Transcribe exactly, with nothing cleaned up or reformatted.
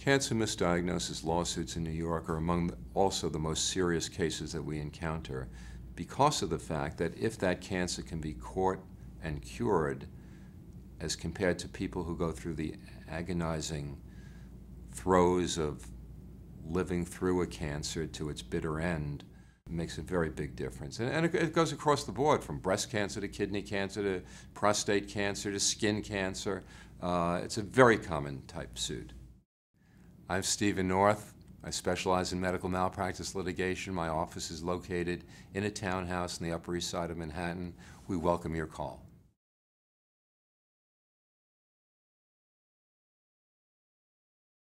Cancer misdiagnosis lawsuits in New York are among the, also the most serious cases that we encounter, because of the fact that if that cancer can be caught and cured, as compared to people who go through the agonizing throes of living through a cancer to its bitter end, it makes a very big difference. And, and it, it goes across the board, from breast cancer to kidney cancer to prostate cancer to skin cancer. Uh, it's a very common type suit. I'm Steven North. I specialize in medical malpractice litigation. My office is located in a townhouse in the Upper East Side of Manhattan. We welcome your call.